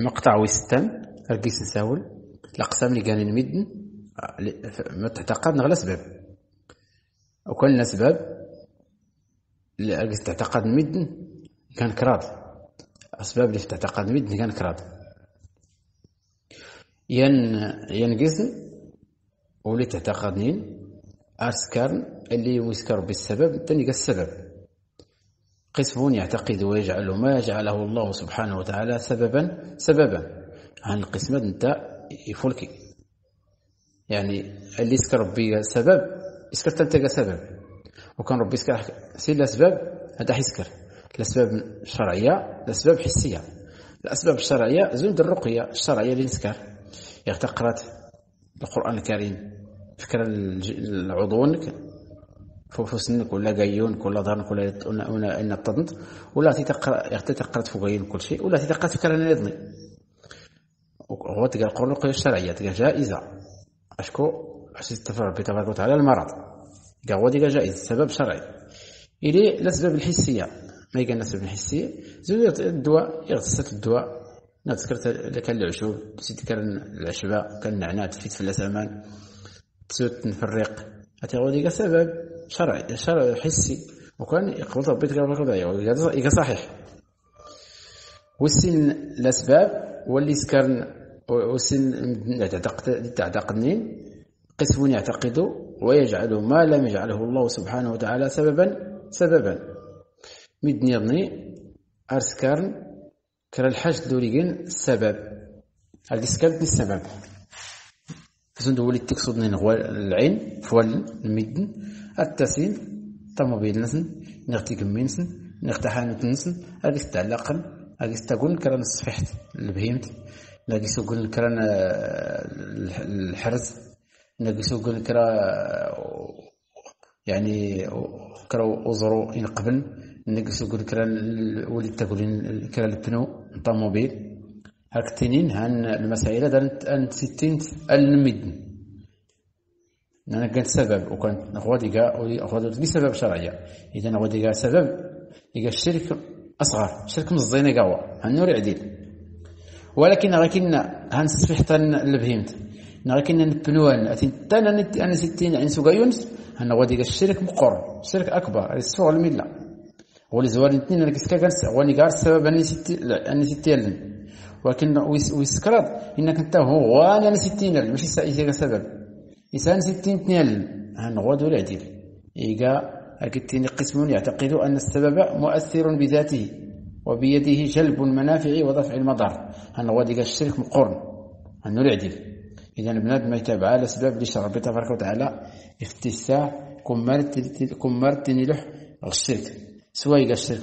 مقطع وستان أركيس نساول الأقسام اللي كانوا نمدن ما تعتقد نغلا سباب وكل الأسباب اللي أركيس تعتقد نمدن كان كراد أسباب اللي تعتقد نمدن كان كراد ينقسم واللي تعتقدين أرسكارن اللي ويسكر بالسبب تاني السبب قسم يعتقد ويجعل ما جعله الله سبحانه وتعالى سببا عن القسمة انت يفولكي يعني اللي يسكر ربي سبب يسكر تلتقى سبب وكان ربي يسكر سير الأسباب هذا حيسكر الأسباب الشرعية الأسباب حسية الأسباب الشرعية زمد الرقية الشرعية اللي نسكر يعتقرت القرآن الكريم فكرة العضونك فوسنك ولا جايونك ولا ظهرنك ولا إن التضند ولا تتقرأ فوقين كل شيء ولا تتقرأ فكرة نضني وهو تقال قرنقية الشرعية تقال جائزة أشكو حسيت التفرع بتبارك وتعالى المرض تقال هو تقال جائز سبب شرعي إليه الأسباب الحسية ما يقال الأسباب الحسية زود الدواء يغتسك الدواء نذكرت لكان العشوب سيت كان العشباء كان النعناع تفيد في الأسامان تسوت نفرق هتقول ديك سبب شرعي حسي وكان يقول ربي تبارك وتعالى يقال صحيح والسن الأسباب واللي سكرن والسن تعتقدين قسم يعتقد ويجعل ما لم يجعله الله سبحانه وتعالى سببا مدن يضني أرسكرن كرا الحاج دوليين السبب هذه سكانت السبب فسندو ولي تقصدني العين فول المدن التسين طموبيل نسن نغتي كمينسن نغتحانت نسن هذه تعلقن هذه تقول كرا الصفحت البهيمت لاقي سوقن كرا الحرز لاقي سوقن كرا يعني كرا وزرو ينقبل لاقي سوقن كرا ولي تقولين كرا البنو الطوموبيل هكتنين هن المسائل درنت أن ستين المدن أنا كان سبب وكان أخواتي بسبب شرعية إذا أخواتي قا سبب يقا الشرك أصغر شرك مصدين قوة هنور عديل ولكن راكنا هن صفحة البهيمت راكنا نبنوان أن ستين عن سوق يونس هن أخواتي قا الشرك مقر شرك أكبر السوق المدن ولزوال الاثنين اللي كسكا كان سبب اني ستيلن ولكن ويسكرات انك انت هو وانا ستينل ماشي سبب انسان ستين تنال هنغدو العديل ايغا اكيد قسم يعتقد ان السبب مؤثر بذاته وبيده جلب المنافع ودفع المضار هنغدو الشرك مقرن انه العديل اذا البنات ما يتابع على اسباب اللي شرع تبارك وتعالى افتساح كمرتني له الشرك سواء الشرك